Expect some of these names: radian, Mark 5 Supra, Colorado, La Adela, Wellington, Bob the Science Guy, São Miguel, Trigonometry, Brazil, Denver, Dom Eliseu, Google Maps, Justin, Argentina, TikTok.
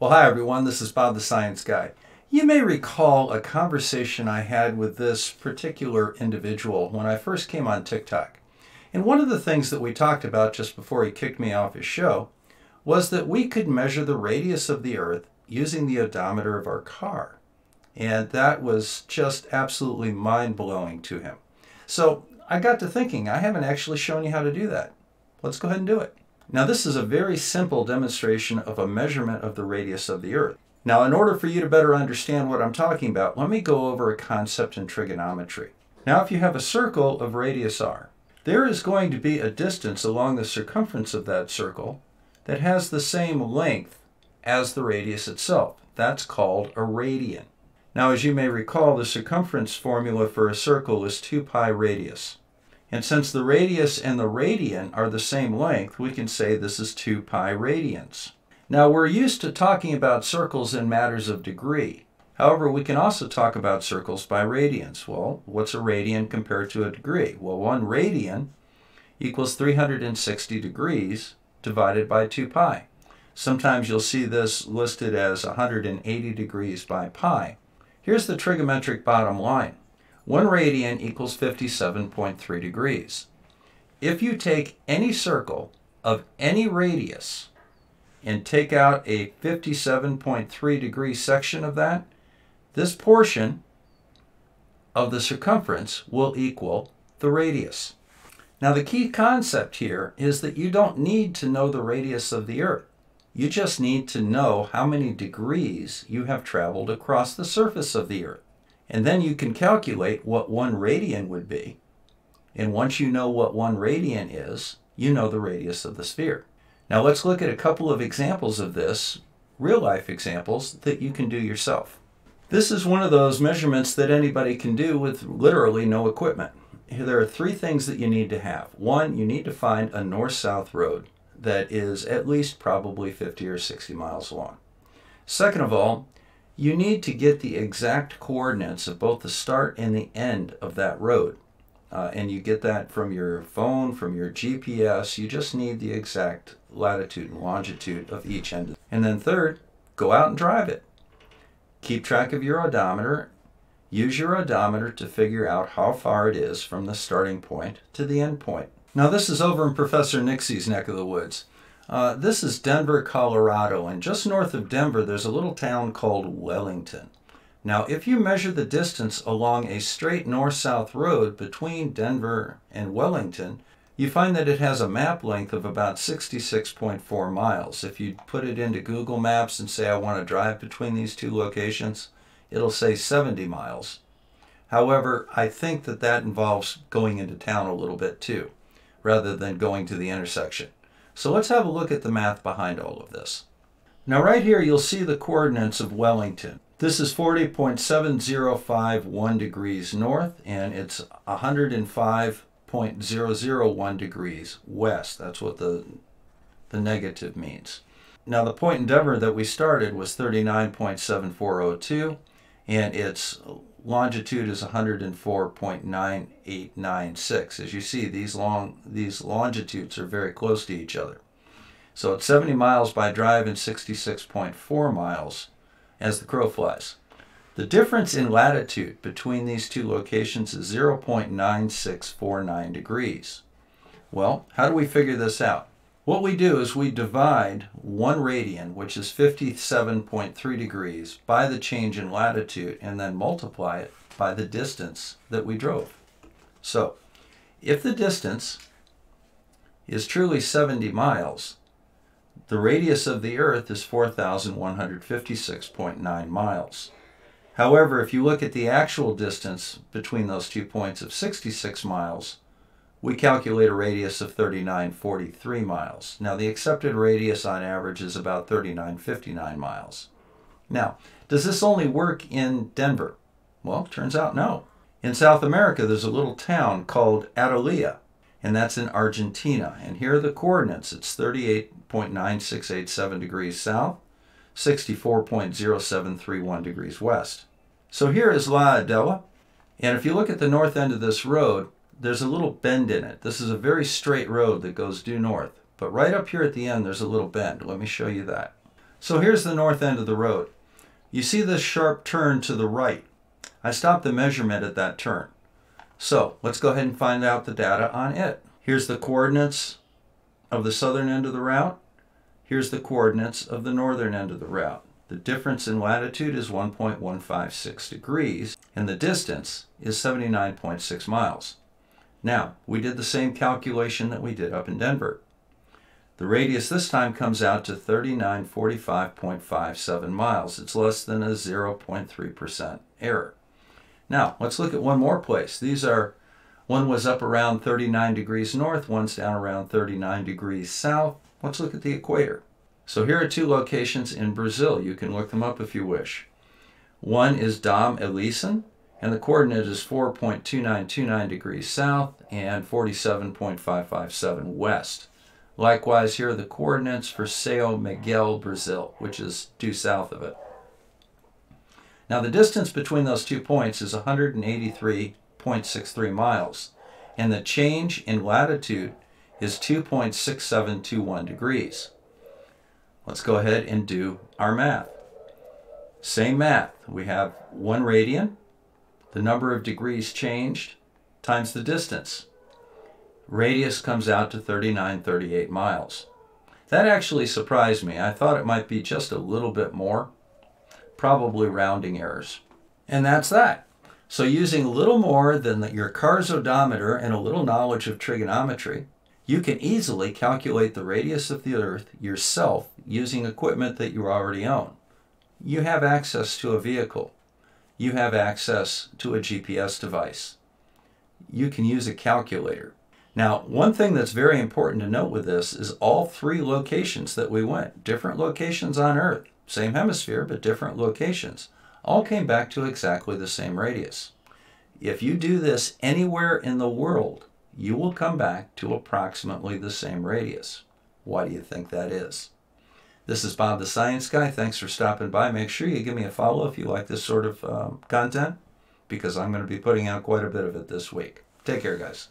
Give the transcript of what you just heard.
Well, hi everyone, this is Bob the Science Guy. You may recall a conversation I had with this particular individual when I first came on TikTok. And one of the things that we talked about just before he kicked me off his show was that we could measure the radius of the Earth using the odometer of our car. And that was just absolutely mind-blowing to him. So I got to thinking, I haven't actually shown you how to do that. Let's go ahead and do it. Now this is a very simple demonstration of a measurement of the radius of the Earth. Now in order for you to better understand what I'm talking about, let me go over a concept in trigonometry. Now if you have a circle of radius r, there is going to be a distance along the circumference of that circle that has the same length as the radius itself. That's called a radian. Now as you may recall, the circumference formula for a circle is 2 pi radius. And since the radius and the radian are the same length, we can say this is 2 pi radians. Now we're used to talking about circles in matters of degree. However, we can also talk about circles by radians. Well, what's a radian compared to a degree? Well, 1 radian equals 360 degrees divided by 2 pi. Sometimes you'll see this listed as 180 degrees by pi. Here's the trigonometric bottom line. 1 radian equals 57.3 degrees. If you take any circle of any radius and take out a 57.3 degree section of that, this portion of the circumference will equal the radius. Now the key concept here is that you don't need to know the radius of the Earth. You just need to know how many degrees you have traveled across the surface of the Earth. And then you can calculate what 1 radian would be. And once you know what 1 radian is, you know the radius of the sphere. Now let's look at a couple of examples of this, real-life examples, that you can do yourself. This is one of those measurements that anybody can do with literally no equipment. There are 3 things that you need to have. 1, you need to find a north-south road that is at least probably 50 or 60 miles long. Second of all, you need to get the exact coordinates of both the start and the end of that road. And you get that from your phone, from your GPS. You just need the exact latitude and longitude of each end. And then third, go out and drive it. Keep track of your odometer. Use your odometer to figure out how far it is from the starting point to the end point. Now this is over in Professor Nixie's neck of the woods. This is Denver, Colorado, and just north of Denver there's a little town called Wellington. Now if you measure the distance along a straight north-south road between Denver and Wellington, you find that it has a map length of about 66.4 miles. If you put it into Google Maps and say I want to drive between these 2 locations, it'll say 70 miles. However, I think that involves going into town a little bit too, rather than going to the intersection. So let's have a look at the math behind all of this. Now right here you'll see the coordinates of Wellington. This is 40.7051 degrees north and it's 105.001 degrees west. That's what the negative means. Now the point in Denver that we started was 39.7402 and its longitude is 104.9896. As you see, these longitudes are very close to each other. So it's 70 miles by drive and 66.4 miles as the crow flies. The difference in latitude between these 2 locations is 0.9649 degrees. Well, how do we figure this out? What we do is we divide 1 radian, which is 57.3 degrees, by the change in latitude and then multiply it by the distance that we drove. So if the distance is truly 70 miles, the radius of the Earth is 4,156.9 miles. However, if you look at the actual distance between those 2 points of 66 miles, we calculate a radius of 3943 miles. Now the accepted radius on average is about 3959 miles. Now, does this only work in Denver? Well, turns out no. In South America, there's a little town called Adela, and that's in Argentina. And here are the coordinates. It's 38.9687 degrees south, 64.0731 degrees west. So here is La Adela, and if you look at the north end of this road, there's a little bend in it. This is a very straight road that goes due north. But right up here at the end, there's a little bend. Let me show you that. So here's the north end of the road. You see this sharp turn to the right. I stopped the measurement at that turn. So let's go ahead and find out the data on it. Here's the coordinates of the southern end of the route. Here's the coordinates of the northern end of the route. The difference in latitude is 1.156 degrees, and the distance is 79.6 miles. Now, we did the same calculation that we did up in Denver. The radius this time comes out to 3945.57 miles. It's less than a 0.3% error. Now, let's look at one more place. One was up around 39 degrees north, one's down around 39 degrees south. Let's look at the equator. So here are two locations in Brazil. You can look them up if you wish. One is Dom Eliseu, and the coordinate is 4.2929 degrees south and 47.557 west. Likewise, here are the coordinates for São Miguel, Brazil, which is due south of it. Now, the distance between those two points is 183.63 miles, and the change in latitude is 2.6721 degrees. Let's go ahead and do our math. Same math. We have one radian, the number of degrees changed, times the distance. Radius comes out to 3938 miles. That actually surprised me. I thought it might be just a little bit more, probably rounding errors. And that's that. So using a little more than your car's odometer and a little knowledge of trigonometry, you can easily calculate the radius of the Earth yourself using equipment that you already own. You have access to a vehicle. You have access to a GPS device. You can use a calculator. Now, one thing that's very important to note with this is all three locations that we went, different locations on Earth, same hemisphere, but different locations, all came back to exactly the same radius. If you do this anywhere in the world, you will come back to approximately the same radius. Why do you think that is? This is Bob the Science Guy. Thanks for stopping by. Make sure you give me a follow if you like this sort of content, because I'm going to be putting out quite a bit of it this week. Take care, guys.